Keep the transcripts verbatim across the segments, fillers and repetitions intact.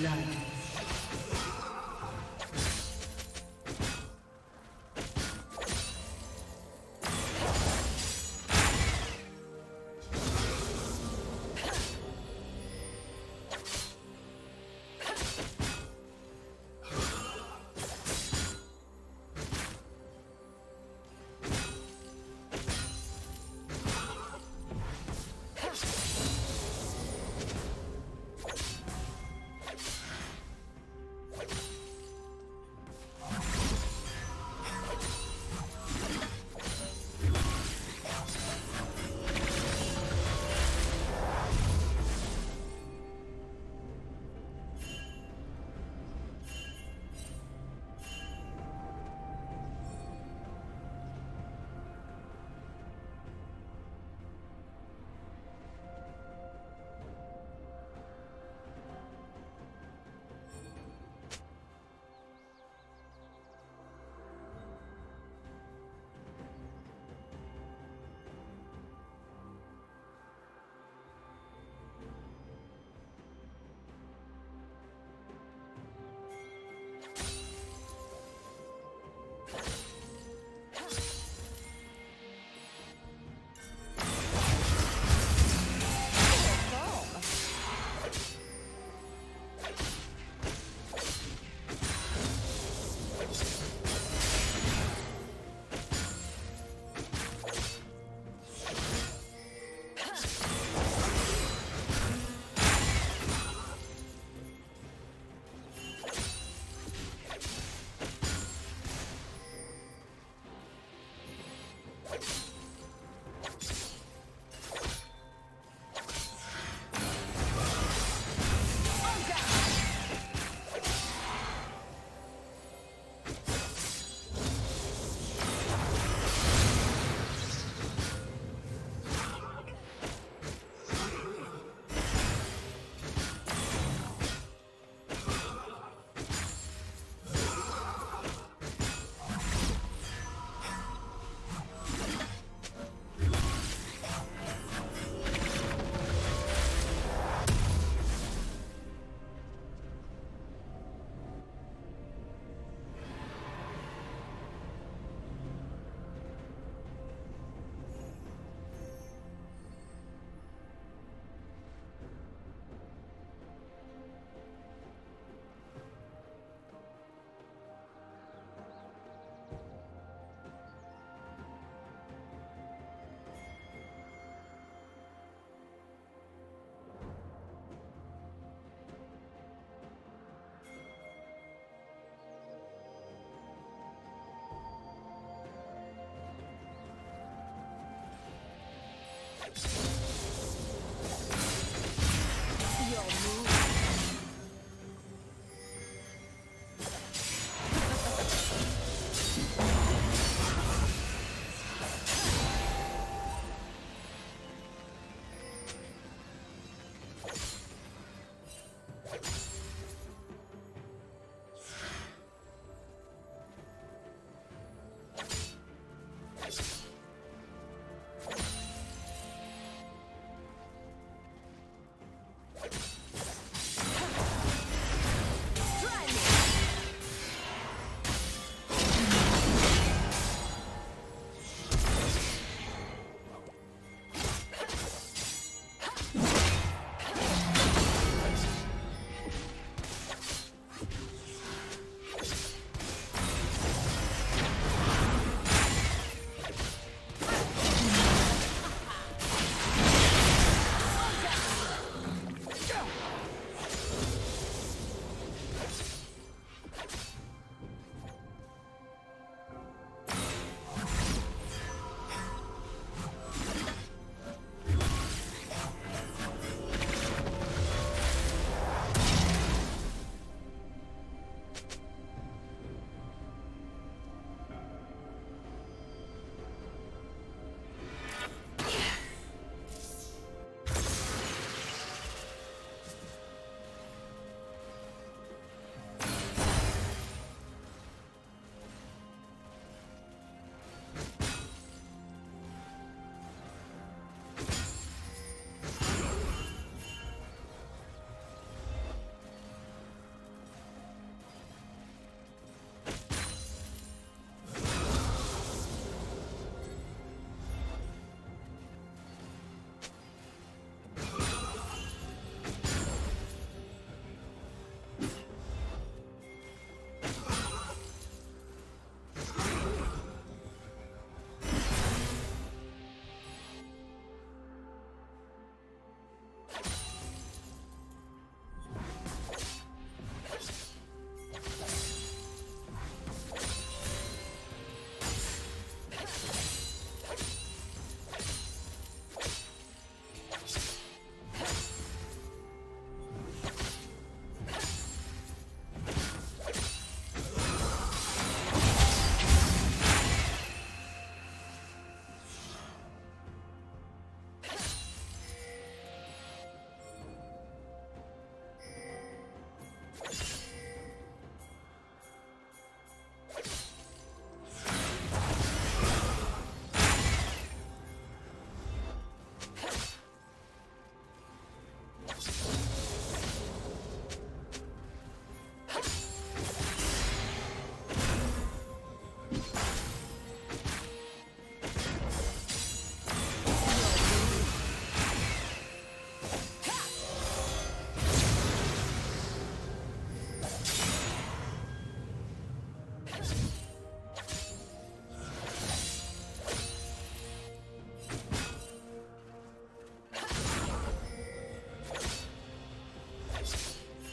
blood.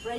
The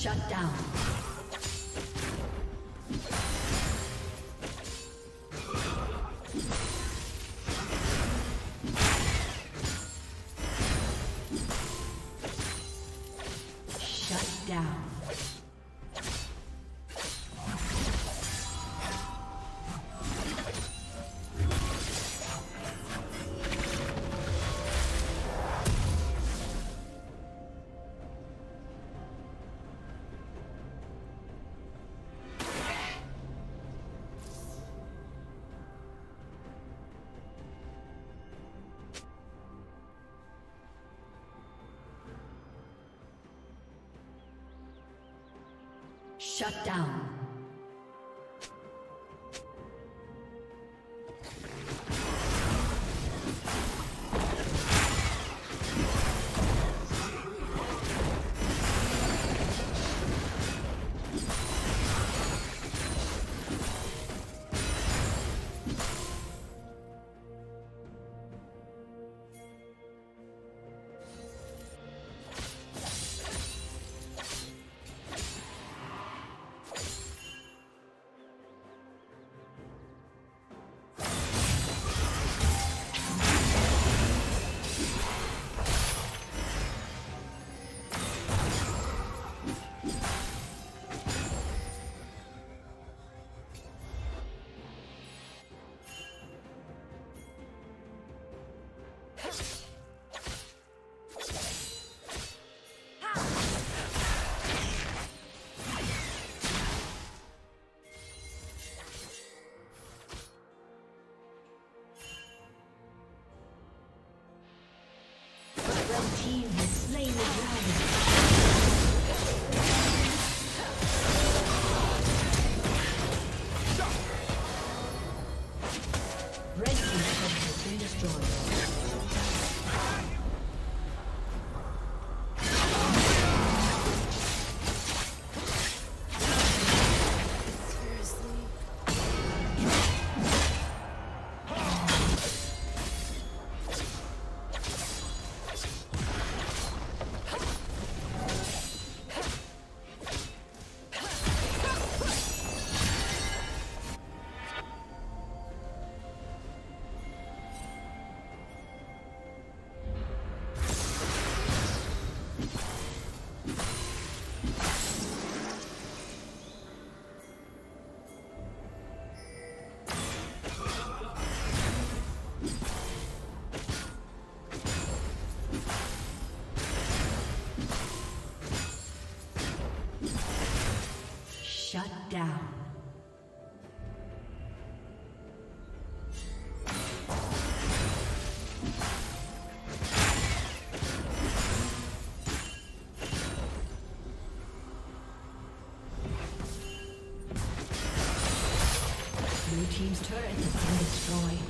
Shut down. Shut down. Shut down. Shut down. He has slain the dragon. Down. Blue team's turret has been destroyed.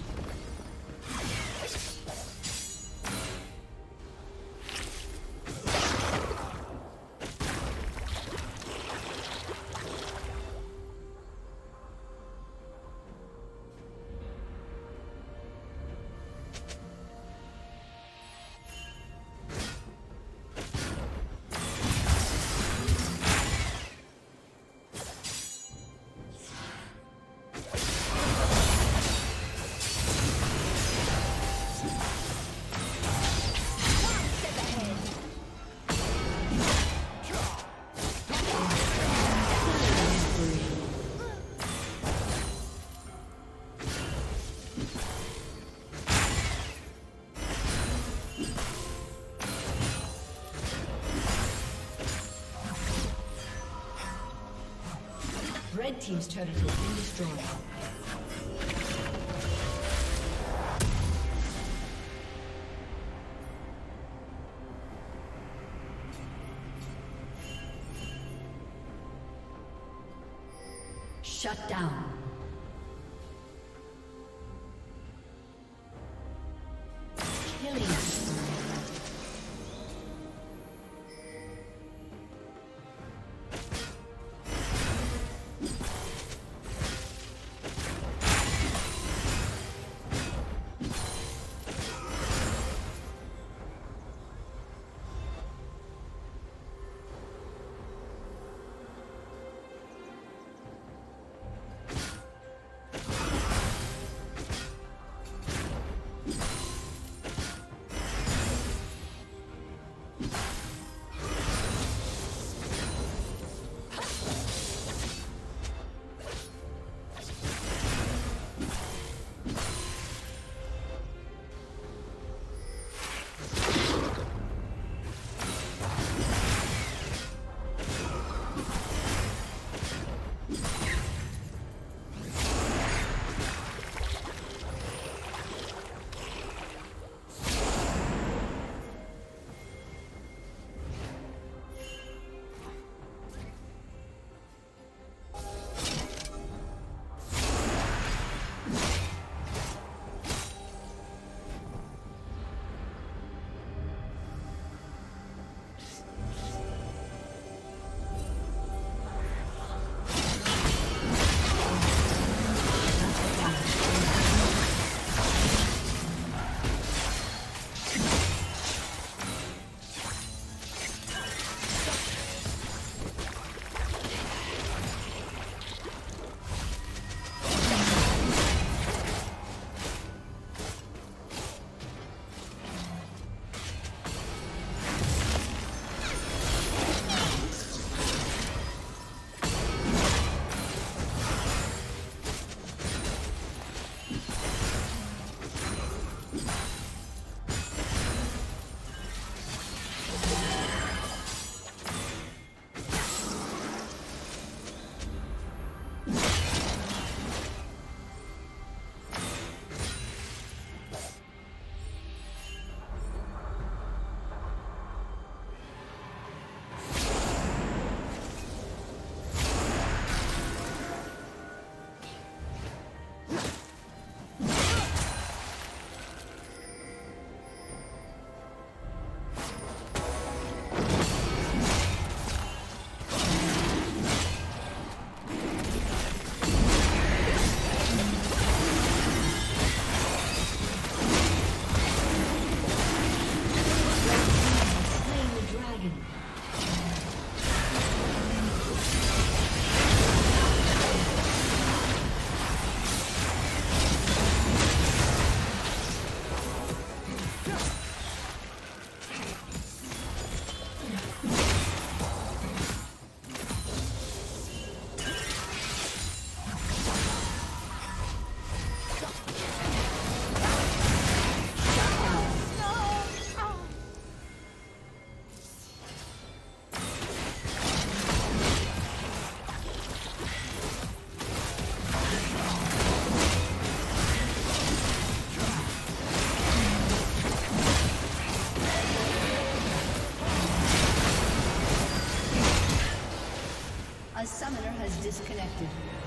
Red team's turret has been destroyed. You dragon. A summoner has disconnected.